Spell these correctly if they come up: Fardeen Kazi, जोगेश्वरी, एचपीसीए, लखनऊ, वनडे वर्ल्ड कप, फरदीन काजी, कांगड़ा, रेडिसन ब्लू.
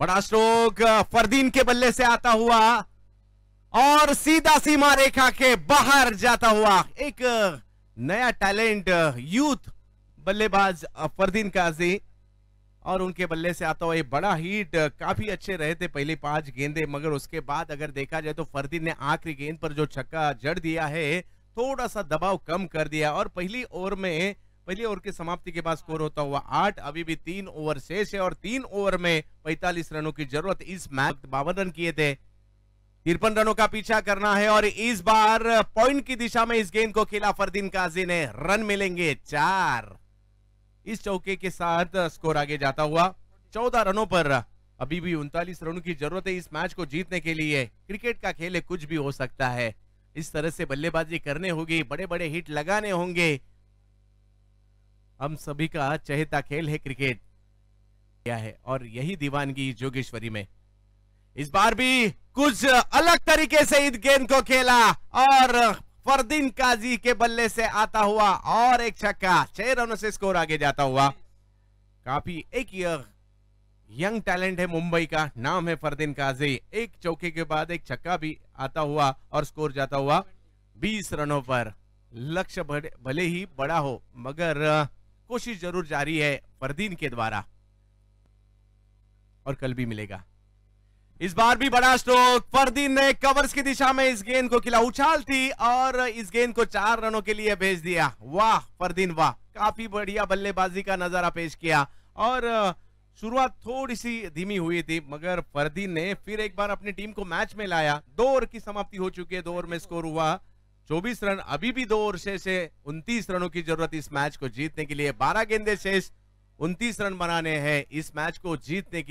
बड़ा स्ट्रोक फरदीन के बल्ले से आता हुआ और सीधा सीमा रेखा के बाहर जाता हुआ। एक नया टैलेंट यूथ बल्लेबाज फरदीन काजी और उनके बल्ले से आता हुआ ये बड़ा हिट। काफी अच्छे रहे थे पहले 5 गेंदे, मगर उसके बाद अगर देखा जाए तो फरदीन ने आखिरी गेंद पर जो छक्का जड़ दिया है थोड़ा सा दबाव कम कर दिया और पहली ओवर के समाप्ति के बाद स्कोर होता हुआ 8। अभी भी 3 ओवर शेष है और 3 ओवर में 45 रनों की जरूरत। इस मैच 52 रन किए थे, 53 रनों का पीछा करना है और इस बार पॉइंट की दिशा में इस गेंद को खेला फरदीन काजी ने। रन मिलेंगे 4 इस चौके के साथ। स्कोर आगे जाता हुआ 14 रनों पर। अभी भी 39 रनों की जरूरत है इस मैच को जीतने के लिए। क्रिकेट का खेल है, कुछ भी हो सकता है। इस तरह से बल्लेबाजी करने होगी, बड़े बड़े हिट लगाने होंगे। हम सभी का चहेता खेल है क्रिकेट क्या है, और यही दीवानगी जोगेश्वरी में इस बार भी कुछ अलग तरीके से इस गेंद को खेला और फरदीन काजी के बल्ले से आता हुआ और एक छक्का। 6 रनों से स्कोर आगे जाता हुआ। काफी एक यंग टैलेंट है, मुंबई का नाम है फरदीन काजी। एक चौके के बाद एक छक्का भी आता हुआ और स्कोर जाता हुआ 20 रनों पर। लक्ष्य भले ही बड़ा हो, मगर कोशिश जरूर जारी है फरदीन के द्वारा और कल भी मिलेगा। इस बार भी बड़ा स्ट्रोक फरदीन ने कवर्स की दिशा में इस गेंद को खिला। उछाल थी और इस गेंद को 4 रनों के लिए भेज दिया। वाह फरदीन वाह, काफी बढ़िया बल्लेबाजी का नजारा पेश किया। और शुरुआत थोड़ी सी धीमी हुई थी, मगर फरदीन ने फिर एक बार अपनी टीम को मैच में लाया। 2 ओवर की समाप्ति हो चुकी है, 2 ओवर में स्कोर हुआ 24 रन। अभी भी 2 ओवर शेष है, 29 रनों की जरूरत इस मैच को जीतने के लिए। 12 गेंदें शेष, 29 रन बनाने हैं इस मैच को जीतने के